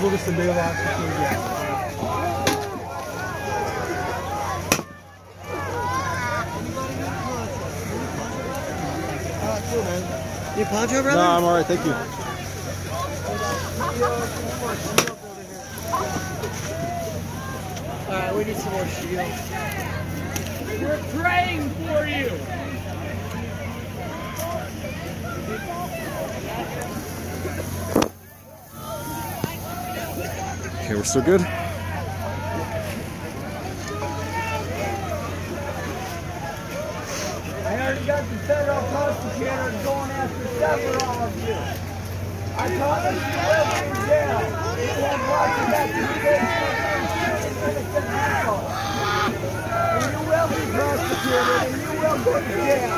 Google se deu lá. You apologize, brother? No, I'm alright, thank you. Alright, we need some more shields. We're praying for you! Okay, we're still good. I already got the federal prosecutors going after several of you. I taught them to live in jail. They have watching that to and you will be prosecuted and you will go to jail.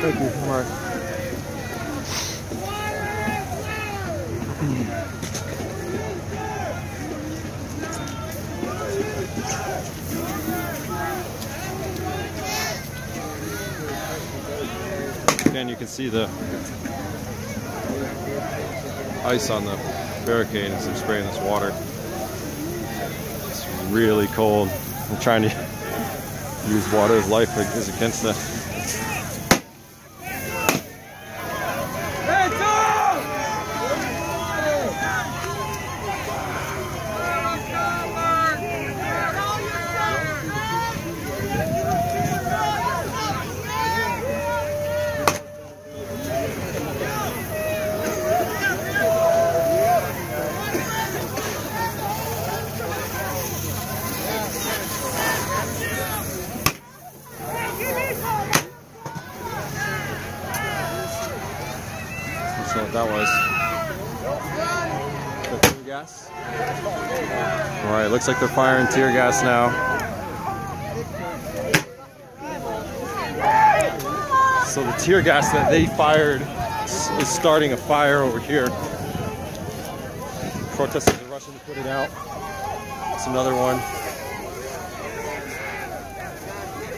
Thank you. All right. Again, you can see the ice on the barricade as I'm spraying this water. It's really cold. I'm trying to use water as life is against the. So that was the tear gas. All right, looks like they're firing tear gas now. So the tear gas that they fired is starting a fire over here. Protesters are rushing to put it out. It's another one.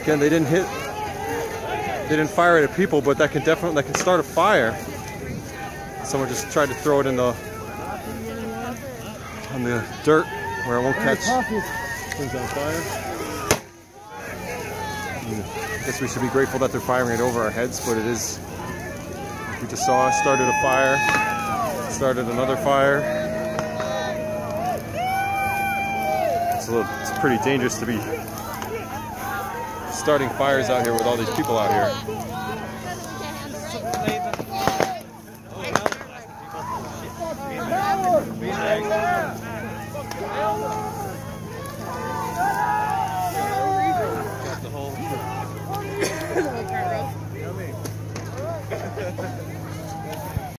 Again, they didn't fire it at people, but that can start a fire. Someone just tried to throw it in the on the dirt where it won't catch. Things on fire. I guess we should be grateful that they're firing it over our heads, but it is. We just saw it started a fire, started another fire. It's pretty dangerous to be starting fires out here with all these people out here. Be